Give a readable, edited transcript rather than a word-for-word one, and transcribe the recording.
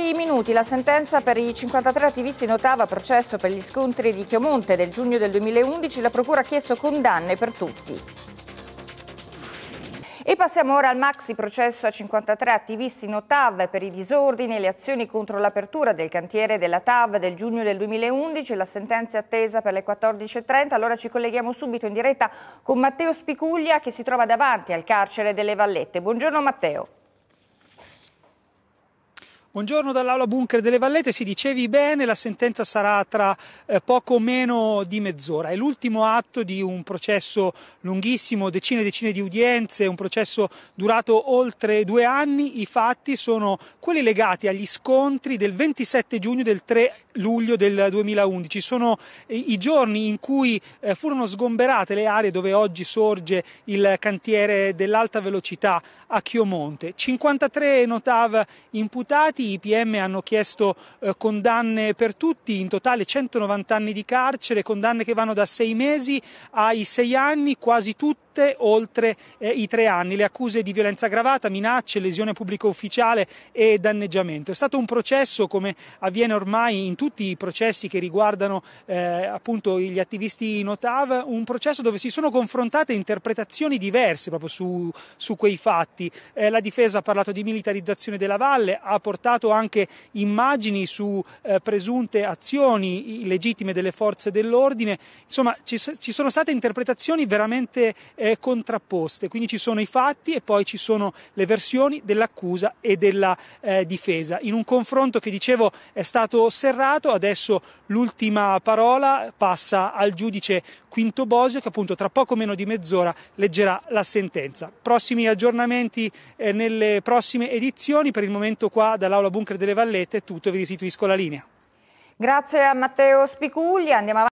pochi minuti la sentenza per i 53 attivisti No Tav a processo per gli scontri di Chiomonte del giugno del 2011, la procura ha chiesto condanne per tutti. E passiamo ora al maxi processo a 53 attivisti No Tav per i disordini e le azioni contro l'apertura del cantiere della Tav del giugno del 2011, la sentenza è attesa per le 14:30. Allora ci colleghiamo subito in diretta con Matteo Spicuglia che si trova davanti al carcere delle Vallette. Buongiorno Matteo. Buongiorno dall'aula bunker delle Vallette, si dicevi bene, la sentenza sarà tra poco meno di mezz'ora. È l'ultimo atto di un processo lunghissimo, decine e decine di udienze, un processo durato oltre 2 anni. I fatti sono quelli legati agli scontri del 27 giugno e del 3 luglio del 2011. Sono i giorni in cui furono sgomberate le aree dove oggi sorge il cantiere dell'alta velocità a Chiomonte. 53 No Tav imputati. I PM hanno chiesto condanne per tutti, in totale 190 anni di carcere, condanne che vanno da 6 mesi ai 6 anni, quasi tutte oltre i 3 anni. Le accuse di violenza aggravata, minacce, lesione pubblica ufficiale e danneggiamento. È stato un processo, come avviene ormai in tutti i processi che riguardano appunto gli attivisti No Tav, un processo dove si sono confrontate interpretazioni diverse proprio su quei fatti. La difesa ha parlato di militarizzazione della valle, ha portato anche immagini su presunte azioni illegittime delle forze dell'ordine. Insomma, ci sono state interpretazioni veramente contrapposte, quindi ci sono i fatti e poi ci sono le versioni dell'accusa e della difesa. In un confronto che, dicevo, è stato serrato, adesso l'ultima parola passa al giudice Quinto Bosio, che appunto tra poco meno di mezz'ora leggerà la sentenza. Prossimi aggiornamenti nelle prossime edizioni, per il momento qua dalla Aula bunker delle Vallette è tutto, vi restituisco la linea. Grazie a Matteo Spicuglia, andiamo avanti.